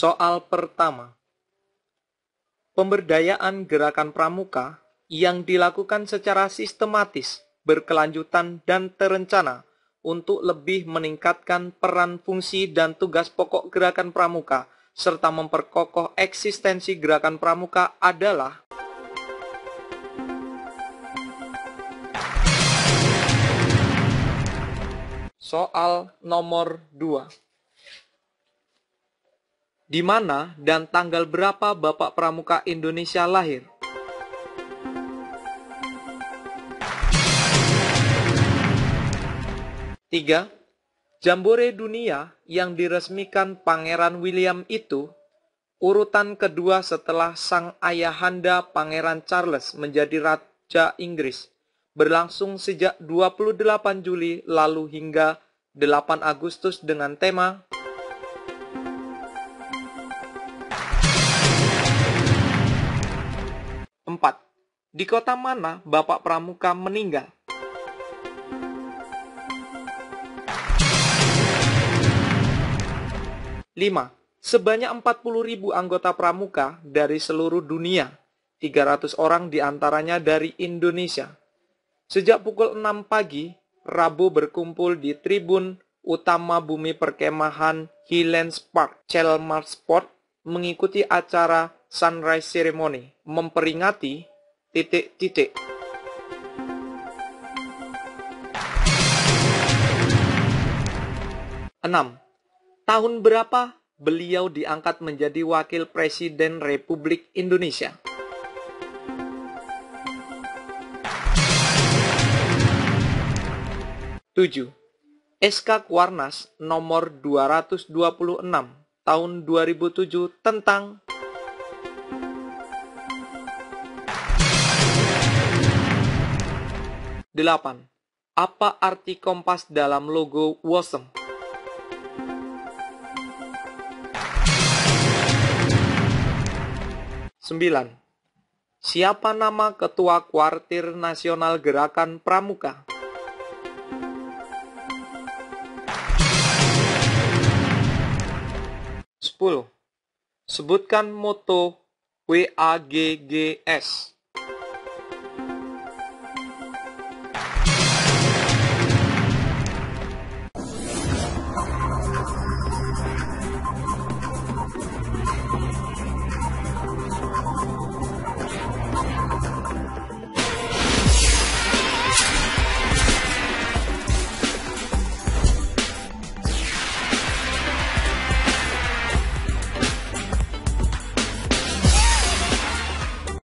Soal pertama. Pemberdayaan gerakan Pramuka yang dilakukan secara sistematis, berkelanjutan, dan terencana untuk lebih meningkatkan peran, fungsi, dan tugas pokok gerakan Pramuka serta memperkokoh eksistensi gerakan Pramuka adalah: Soal nomor 2. Di mana dan tanggal berapa Bapak Pramuka Indonesia lahir? Tiga. Jambore dunia yang diresmikan Pangeran William itu urutan kedua setelah sang ayahanda Pangeran Charles menjadi Raja Inggris, berlangsung sejak 28 Juli lalu hingga 8 Agustus dengan tema Di kota mana Bapak Pramuka meninggal? 5. Sebanyak 40.000 anggota Pramuka dari seluruh dunia, 300 orang diantaranya dari Indonesia. Sejak pukul 6 pagi, Rabu berkumpul di Tribun Utama Bumi Perkemahan Highlands Park, Chelmsford, mengikuti acara Sunrise Ceremony, memperingati ... 6. Tahun berapa beliau diangkat menjadi Wakil Presiden Republik Indonesia? 7. SK Kwarnas nomor 226 tahun 2007 tentang . 8. Apa arti kompas dalam logo Wosm? 9. Siapa nama Ketua Kuartir Nasional Gerakan Pramuka? 10. Sebutkan moto WAGGS.